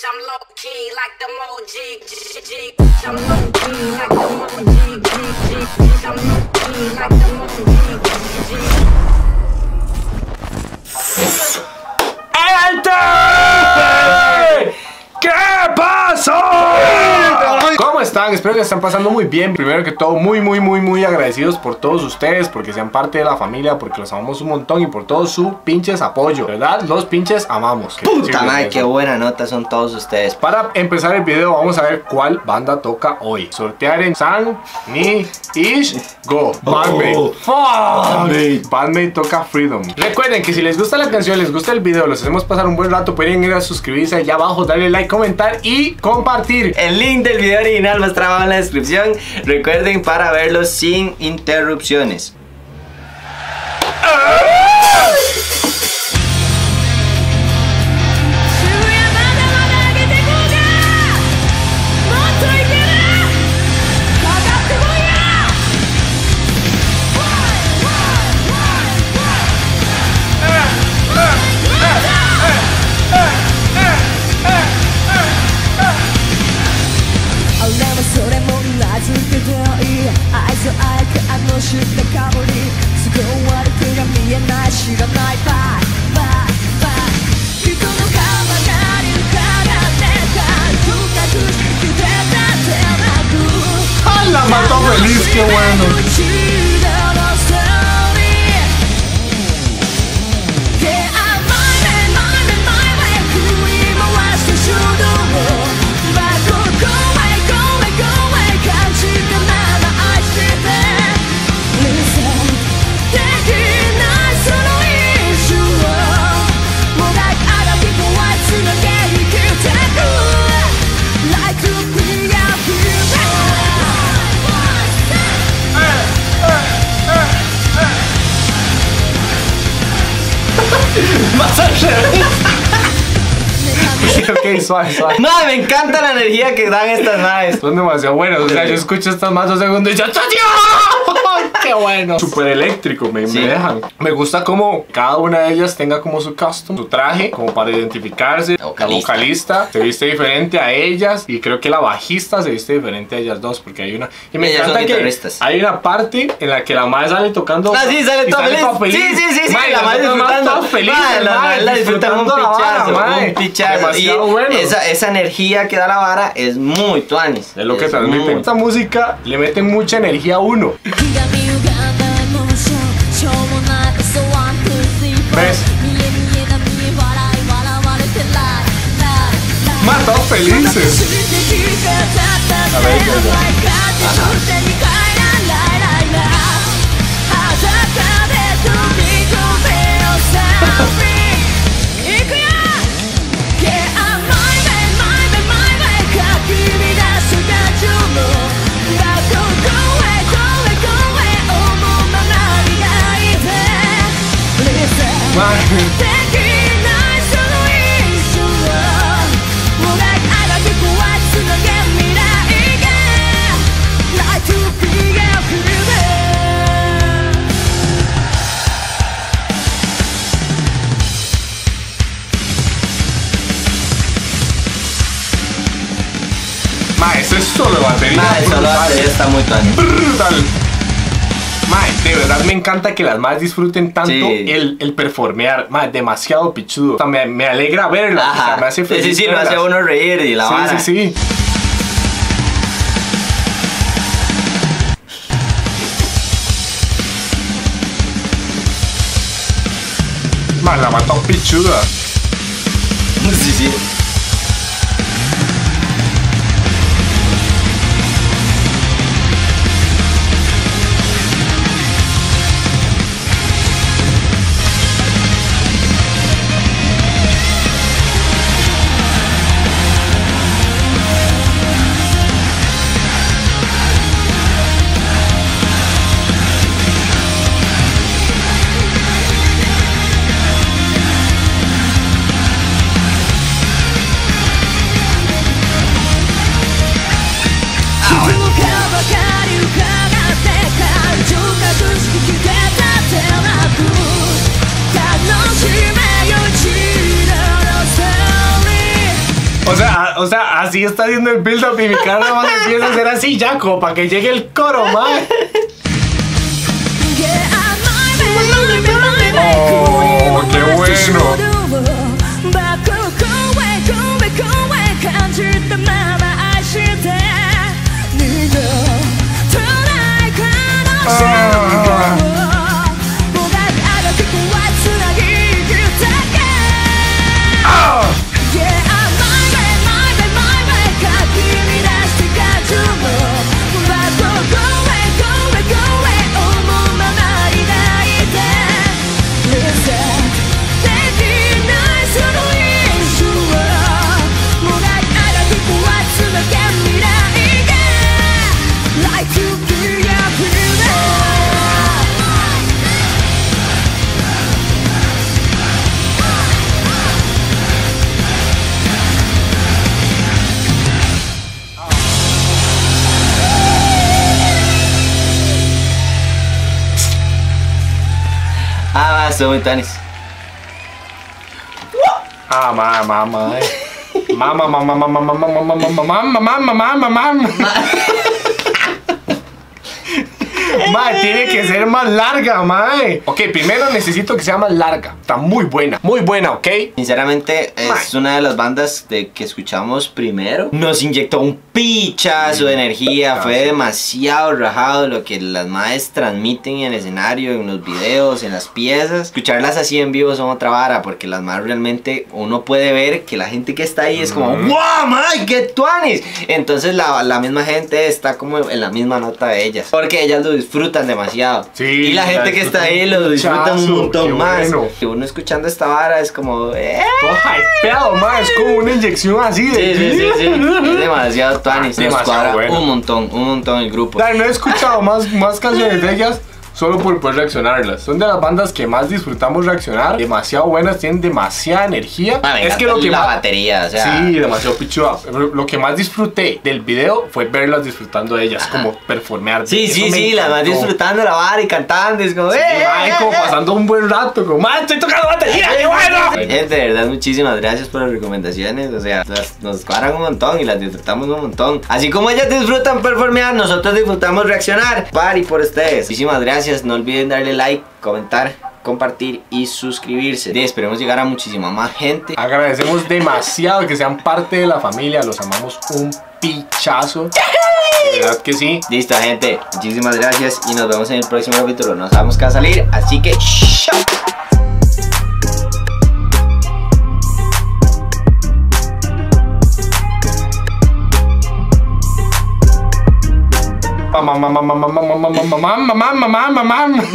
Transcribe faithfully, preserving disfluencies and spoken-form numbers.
bitch, I'm low key like the Moji. Bitch, I'm low key like the Moji. Bitch, I'm low key like the Moji. ¡Gente! ¿Qué pasó? ¿Cómo están? Espero que se estén pasando muy bien. Primero que todo, muy, muy, muy, muy agradecidos por todos ustedes, porque sean parte de la familia, porque los amamos un montón y por todo su pinches apoyo, ¿verdad? Los pinches amamos. Puta madre, qué buena nota son todos ustedes. Para empezar el video, vamos a ver cuál banda toca hoy. Sortear en San, Ni, Ish, Go. Band-Maid. Fuck. Band-Maid toca Freedom. Recuerden que si les gusta la canción, les gusta el video, los hacemos pasar un buen rato, pueden ir a suscribirse allá abajo, darle like, comentar y compartir. El link del video original va a estar abajo en la descripción. Recuerden, para verlo sin interrupciones. La mató feliz, qué bueno. Ok, suave, suave. Madre, me encanta la energía que dan estas madres. Son demasiado buenas. O sea, yo escucho estas más dos segundos y yo, ¡qué bueno! Súper eléctrico, me, sí. me dejan. Me gusta como cada una de ellas tenga como su costume, su traje, como para identificarse. La vocalista. La vocalista se viste diferente a ellas. Y creo que la bajista se viste diferente a ellas dos, porque hay una... Y me ellas encanta que hay una parte en la que la madre sale tocando... Ah, sí, sale toda feliz. feliz. Sí, sí, sí, sí. Madre, la madre disfrutando. Feliz, madre, la madre la disfrutando un pichazo, la madre. Un pichazo. Demasiado y bueno. Esa, esa energía que da la vara es muy tuanis. Es lo que transmiten. Muy... Esta música le meten mucha energía a uno. ¿Ves? Matados felices. A ver, venga. Ma, eso es solo batería. Ma, eso solo batería está muy tan brutal. Mae, de verdad me encanta que las madres disfruten tanto sí. el, el performear. Mae, demasiado pichudo. O sea, me, me alegra verlas. O sea, me hace feliz. Sí, sí, sí, me hace uno reír y la sí, vara. Sí, sí, sí. Mae, la mató pichuda. Sí, sí. O sea, o sea, así está haciendo el build-up y mi cara nada más empieza a ser así, Jaco, para que llegue el coro, mae. Oh, qué bueno. Ah, mamá, mamá, mamá, mamá, mamá, mamá, mamá, mamá, mamá, mamá, mamá, tiene que ser más larga, mae. Ok, primero necesito que sea más larga. Está muy buena, muy buena, ok. Sinceramente, es una de las bandas de que escuchamos primero. Nos inyectó un pichazo de energía. Fue demasiado rajado lo que las maes transmiten en el escenario, en los videos, en las piezas. Escucharlas así en vivo son otra vara, porque las maes realmente uno puede ver que la gente que está ahí es como ¡wow, mae! ¡Qué tuanis! Entonces la, la misma gente está como en la misma nota de ellas, porque ellas lo disfrutan demasiado. Sí, y la gente que está ahí lo disfruta un montón más. Que uno escuchando esta vara es como ¡eh! Hypeado, mae, es como una inyección así de... Sí, sí, sí, es demasiado tuanis, nos cuadra un montón, un montón el grupo. No he escuchado más, más canciones de ellas solo por poder reaccionarlas. Son de las bandas que más disfrutamos reaccionar. Demasiado buenas, tienen demasiada energía. Ah, es que lo que la más... batería, o sea... Sí, demasiado pichuda. Lo que más disfruté del video fue verlas disfrutando de ellas, como performear. Sí, eso sí, sí, las más disfrutando la vara y cantando. Es como, sí, ¡eh, man, eh, como pasando un buen rato, como, ¡man, estoy tocando batería, qué bueno! Gente, de verdad, muchísimas gracias por las recomendaciones. O sea, las, nos cuadran un montón y las disfrutamos un montón. Así como ellas disfrutan performear, nosotros disfrutamos reaccionar. Party por ustedes. Muchísimas gracias. No olviden darle like, comentar, compartir y suscribirse. Y esperemos llegar a muchísima más gente. Agradecemos demasiado que sean parte de la familia. Los amamos un pichazo. De verdad que sí. Listo, gente. Muchísimas gracias y nos vemos en el próximo capítulo. No sabemos qué va a salir, así que chao. Mamá, mamá, mamá, mamá, mamá, mamá, mamá, mamá, mamá.